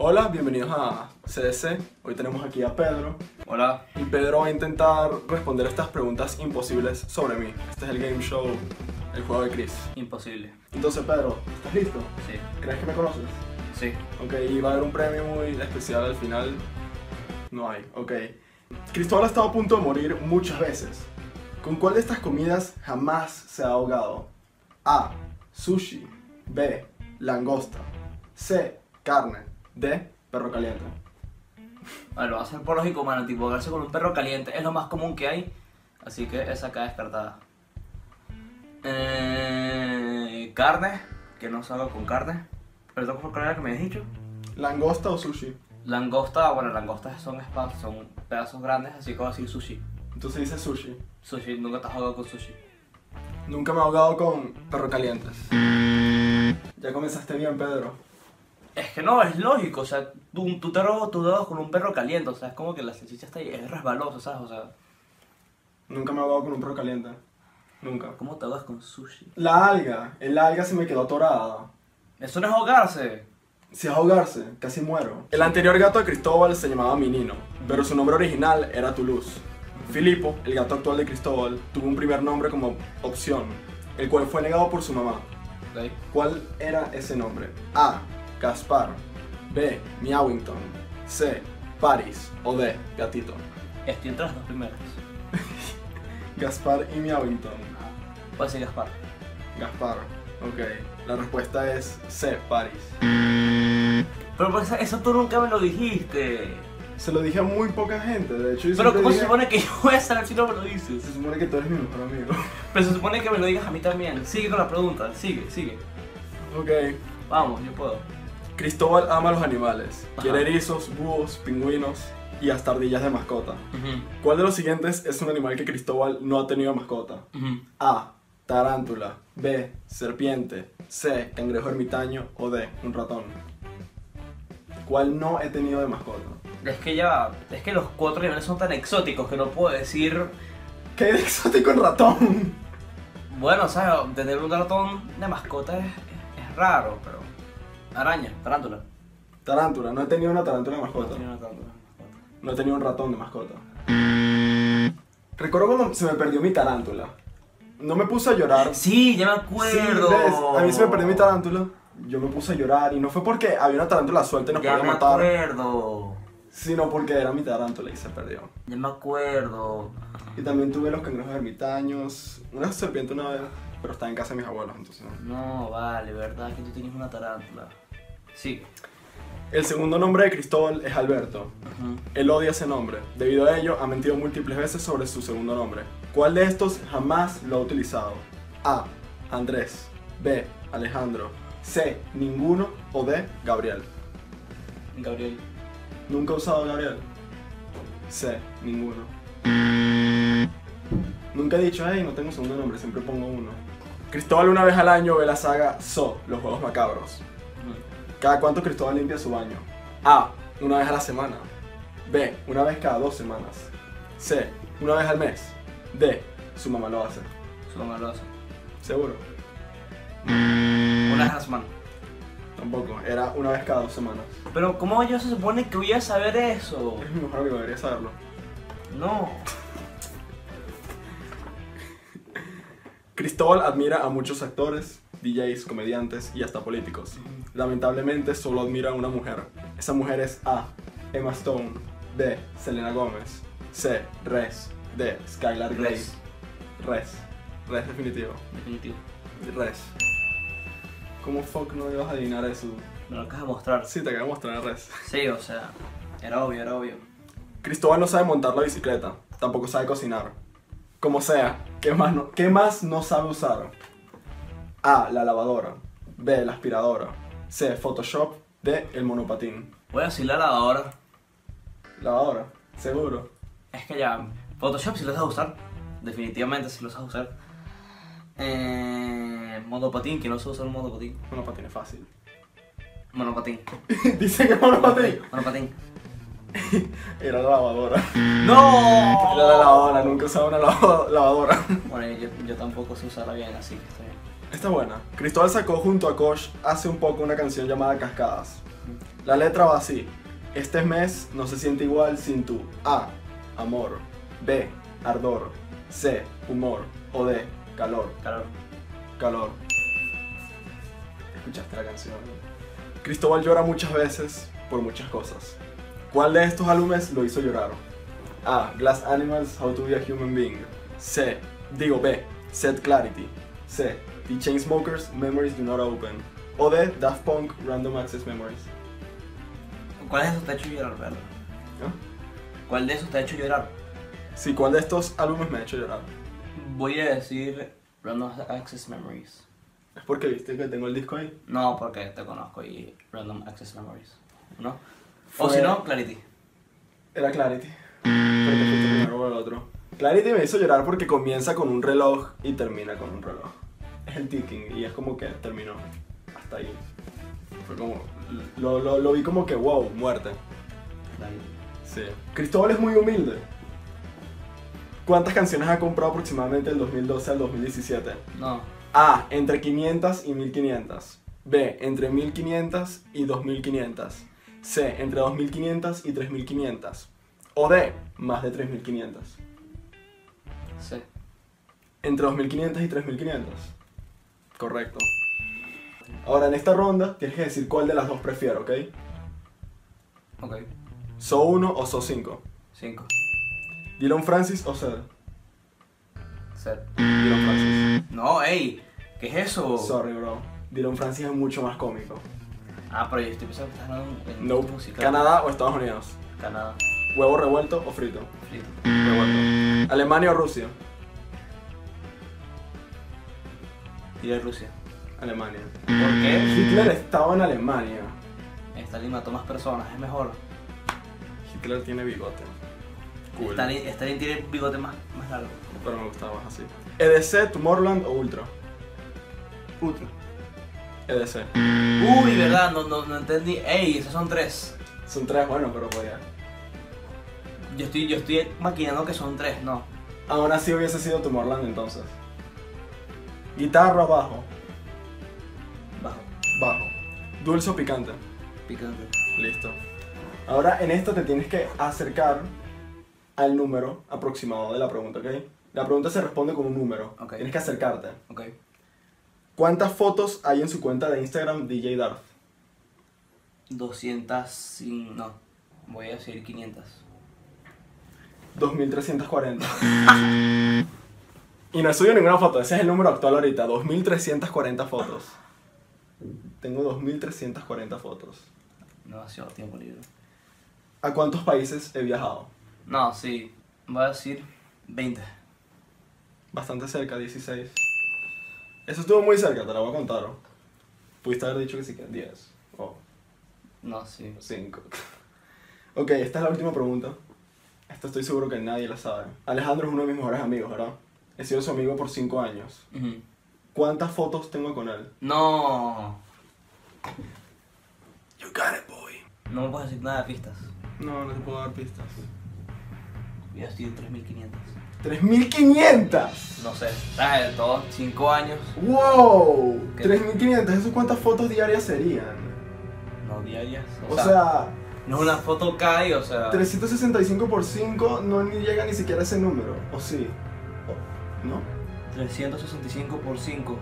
Hola, bienvenidos a EDC. Hoy tenemos aquí a Pedro. Hola. Y Pedro va a intentar responder estas preguntas imposibles sobre mí. Este es el game show, el juego de Chris. Imposible. Entonces, Pedro, ¿estás listo? Sí. ¿Crees que me conoces? Sí. Ok, y va a haber un premio muy especial al final. No hay, ok. Cristóbal ha estado a punto de morir muchas veces. ¿Con cuál de estas comidas jamás se ha ahogado? A. Sushi. B. Langosta. C. Carne. De perro caliente. Bueno, va a ser por lógico humano, tipo ahogarse con un perro caliente es lo más común que hay, así que esa queda descartada. Carne, que no salgo con carne. Perdón, ¿cuál era la que me has dicho? ¿Langosta o sushi? Langosta, bueno, langostas son pedazos grandes, así que voy a decir sushi. Entonces dices sushi. Sushi, nunca te has ahogado con sushi. Nunca me he ahogado con perro calientes. Ya comenzaste bien, Pedro. Es que no, es lógico, o sea, tú te robas tus dedos con un perro caliente, o sea, es como que la salchicha está ahí, es resbalosa, ¿sabes? O sea... Nunca me he ahogado con un perro caliente, nunca. ¿Cómo te ahogas con sushi? El alga se me quedó atorada. Eso no es ahogarse. Sí, es ahogarse, casi muero. El anterior gato de Cristóbal se llamaba Minino, pero su nombre original era Toulouse. Filipo, el gato actual de Cristóbal, tuvo un primer nombre como opción, el cual fue negado por su mamá. Okay. ¿Cuál era ese nombre? A. Gaspar. B. Meowington. C. París. O D. Gatito. Estoy entre las dos primeras. Gaspar y Meowington. Puede ser Gaspar. Gaspar. Ok. La respuesta es C. París. Pero pues eso tú nunca me lo dijiste. Se lo dije a muy poca gente, de hecho. Pero ¿cómo se supone que yo voy a saber si no me lo dices? Se supone que tú eres mi mejor amigo. Pero se supone que me lo digas a mí también. Sigue con la pregunta. Sigue. Ok. Vamos, yo puedo. Cristóbal ama a los animales. Ajá. Quiere erizos, búhos, pingüinos y hasta ardillas de mascota. ¿Cuál de los siguientes es un animal que Cristóbal no ha tenido mascota? A. Tarántula. B. Serpiente. C. Cangrejo ermitaño. O D. Un ratón. ¿Cuál no he tenido de mascota? Es que los cuatro animales son tan exóticos que no puedo decir... ¿Qué hay de exótico en ratón? Bueno, ¿sabes? Tener un ratón de mascota es raro, pero... Araña, tarántula. Tarántula, no he tenido una tarántula de mascota. No he tenido un ratón de mascota. Recuerdo cuando se me perdió mi tarántula. No me puse a llorar. Sí, ya me acuerdo. Sí, ¿ves? A mí se me perdió mi tarántula. Yo me puse a llorar y no fue porque había una tarántula suelta y no podía matar. Ya me acuerdo. Sino porque era mi tarántula y se perdió. Ya me acuerdo. Y también tuve los cangrejos ermitaños, una serpiente una vez. Pero está en casa de mis abuelos, entonces no. Vale, verdad que tú tienes una tarántula. Sí. El segundo nombre de Cristóbal es Alberto. Él odia ese nombre. Debido a ello, ha mentido múltiples veces sobre su segundo nombre. ¿Cuál de estos jamás lo ha utilizado? A. Andrés. B. Alejandro. C. Ninguno. O D. Gabriel. Gabriel. ¿Nunca ha usado Gabriel? C. Ninguno. Nunca he dicho, hey, no tengo segundo nombre, siempre pongo uno. Cristóbal una vez al año ve la saga los Juegos Macabros. ¿Cada cuánto Cristóbal limpia su baño? A. Una vez a la semana. B. Una vez cada 2 semanas. C. Una vez al mes. D. Su mamá lo hace. Su mamá lo hace. ¿Seguro? Una vez a la semana. Tampoco, era una vez cada 2 semanas. Pero ¿cómo yo se supone que voy a saber eso? Es mi mejor amigo, debería saberlo. No. Cristóbal admira a muchos actores, DJs, comediantes y hasta políticos. Lamentablemente solo admira a una mujer. Esa mujer es A. Emma Stone. B. Selena Gómez. C. Rez. D. Skylar Grey. Rez. Rez definitivo. Definitivo. Rez. ¿Cómo fuck no ibas a adivinar eso? Me lo acabas de mostrar. Sí, te acabo de mostrar a Rez. Sí, o sea, era obvio. Cristóbal no sabe montar la bicicleta, tampoco sabe cocinar. Como sea, ¿qué más no sabe usar? A. La lavadora. B. La aspiradora. C. Photoshop. D. El monopatín. Voy a decir la lavadora. ¿Lavadora? ¿Seguro? Es que ya... Photoshop sí lo sabes usar. Definitivamente sí lo sabes usar. Monopatín, que no sé usar un monopatín. Monopatín es fácil. Monopatín. Dice que monopatín. Monopatín. Era la lavadora. ¡No! Era la lavadora, nunca usaba una lavadora. Bueno, yo tampoco sé usarla bien, así que está bien. Está buena. Cristóbal sacó junto a Kosh hace un poco una canción llamada Cascadas. La letra va así. Este mes no se siente igual sin tu A. Amor. B. Ardor. C. Humor. O D. Calor. Calor. Calor. ¿Escuchaste la canción? Cristóbal llora muchas veces por muchas cosas. ¿Cuál de estos álbumes lo hizo llorar? A. Glass Animals, How to be a Human Being. B. Set Clarity. C. The Chainsmokers, Memories Do Not Open. O D. Daft Punk, Random Access Memories. ¿Cuál de esos te ha hecho llorar, verdad? ¿Eh? ¿Cuál de esos te ha hecho llorar? Sí, ¿cuál de estos álbumes me ha hecho llorar? Voy a decir Random Access Memories. ¿Es porque viste que tengo el disco ahí? No, porque te conozco y Random Access Memories, ¿no? O si no, Clarity. Era Clarity. Pero te fuiste primero con el otro. Clarity me hizo llorar porque comienza con un reloj y termina con un reloj. Es el ticking y es como que terminó hasta ahí. Fue como... Lo vi como que wow, muerte. Sí. Cristóbal es muy humilde. ¿Cuántas canciones ha comprado aproximadamente del 2012 al 2017? No. A. Entre 500 y 1500. B. Entre 1500 y 2500. C. Entre 2500 y 3500. O D. Más de 3500. C. Entre 2500 y 3500. Correcto. Ahora en esta ronda tienes que decir cuál de las dos prefiero, ¿ok? Ok. ¿So 1 o So 5? 5. ¿Dillon Francis o Zed? Zed. Dillon Francis. No, ey, ¿qué es eso? Sorry, bro. Dillon Francis es mucho más cómico. Ah, pero yo estoy pensando que estás en no. Música. ¿Canadá o Estados Unidos? Canadá. ¿Huevo revuelto o frito? Frito. Revuelto. ¿Alemania o Rusia? Diré Rusia. Alemania. ¿Por qué? Hitler estaba en Alemania. Stalin mató más personas, es mejor. Hitler tiene bigote. Cool. Stalin tiene bigote más largo. Pero me gustaba más así. ¿EDC, Tomorrowland o Ultra? Ultra. EDC. Uy, verdad, no entendí. Ey, esos son tres. Son tres, bueno, pero podía. Yo estoy maquinando que son tres, no. Aún así hubiese sido Tomorrowland entonces. ¿Guitarra o bajo? Bajo. Bajo. ¿Dulce o picante? Picante. Listo. Ahora en esta te tienes que acercar al número aproximado de la pregunta, ¿ok? La pregunta se responde con un número. Okay. Tienes que acercarte. Ok. ¿Cuántas fotos hay en su cuenta de Instagram DJ Darth? 200... no. Voy a decir 500. 2340. Y no he subido ninguna foto, ese es el número actual ahorita. 2340 fotos. Tengo 2340 fotos. No ha sido tiempo libre. ¿A cuántos países he viajado? No, sí. Voy a decir 20. Bastante cerca, 16. Eso estuvo muy cerca, te la voy a contar. Pudiste haber dicho que sí, que 10. Oh. No, sí. 5. Ok, esta es la última pregunta. Esta estoy seguro que nadie la sabe. Alejandro es uno de mis mejores amigos, ¿verdad? He sido su amigo por 5 años. Uh-huh. ¿Cuántas fotos tengo con él? No. You got it, boy. No me puedes decir nada de pistas. No, no te puedo dar pistas. Yo estoy en 3500. ¿3.500? No sé, está de todo, 5 años. ¡Wow! 3.500, ¿eso cuántas fotos diarias serían? No, diarias. O sea no es una foto cada día, o sea. 365 por 5 no ni llega ni siquiera a ese número, ¿o sí? ¿No? 365 por 5,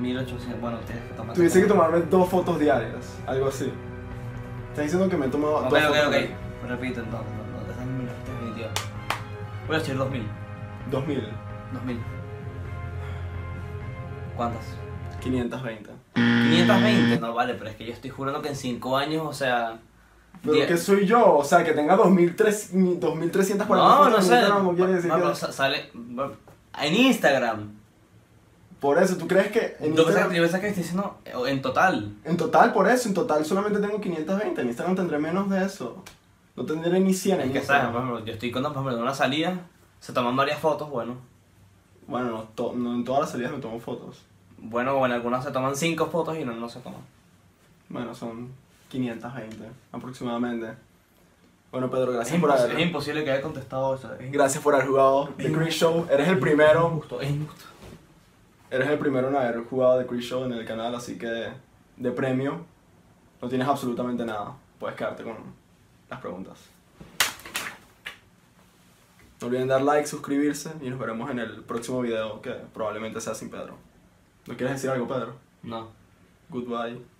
1800, bueno, tienes que tomar... Tuviese que tomarme 2 fotos diarias, algo así. Estás diciendo que me he tomado 2 fotos. Ok, repito entonces, no, esa es mi definitiva. Voy a decir 2000. 2000. 2000. ¿Cuántas? 520. 520, no vale, pero es que yo estoy jurando que en 5 años, o sea... Pero que soy yo, o sea, que tenga 2340 fotos no sé, en Instagram, ¿quiere decir que...? No, sale... En Instagram. Por eso, ¿tú crees que en Instagram...? Yo pensaba que estoy diciendo en total. En total, por eso, en total solamente tengo 520. En Instagram tendré menos de eso. No tendré ni 100 en Instagram. Por ejemplo, yo estoy con una salida, se toman varias fotos, bueno. Bueno, no en todas las salidas me tomo fotos. Bueno, en algunas se toman 5 fotos y no se toman. Bueno, son 520 aproximadamente. Bueno, Pedro, gracias por haber... Es imposible que haya contestado eso. Gracias por haber jugado The Chris Show. Eres el primero... Es injusto. Eres el primero en haber jugado The Chris Show en el canal, así que... De premio, no tienes absolutamente nada. puedes quedarte con las preguntas. No olviden dar like, suscribirse y nos veremos en el próximo video, que probablemente sea sin Pedro. ¿No quieres decir algo, Pedro? No. Goodbye.